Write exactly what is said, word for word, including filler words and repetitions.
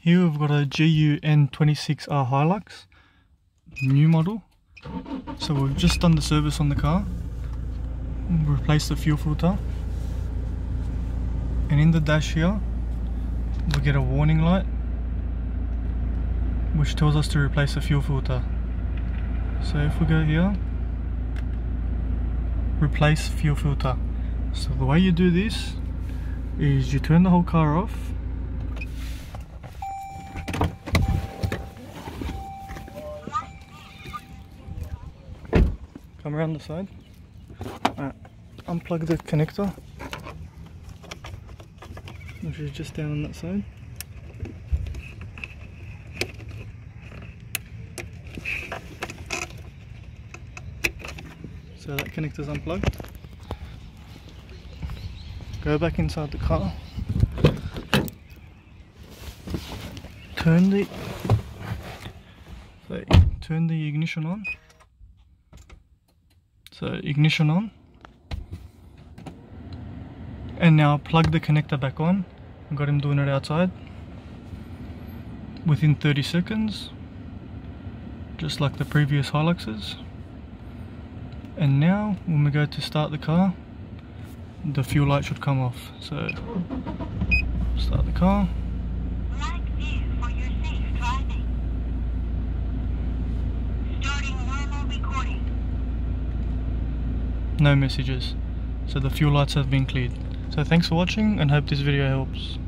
Here we've got a G U N twenty-six R Hilux, new model. So we've just done the service on the car, replaced the fuel filter, and in the dash here we get a warning light which tells us to replace the fuel filter. So if we go here, replace fuel filter. So the way you do this is you turn the whole car off, come around the side, right, unplug the connector which is just down on that side, so that connector's unplugged. Go back inside the car, turn the so turn the ignition on. So ignition on, and now plug the connector back on. I've got him doing it outside within thirty seconds, just like the previous Hiluxes. And now when we go to start the car, the fuel light should come off. So start the car. Light view for your safe driving. Starting normal recording. No messages. So the fuel lights have been cleared. So thanks for watching, and hope this video helps.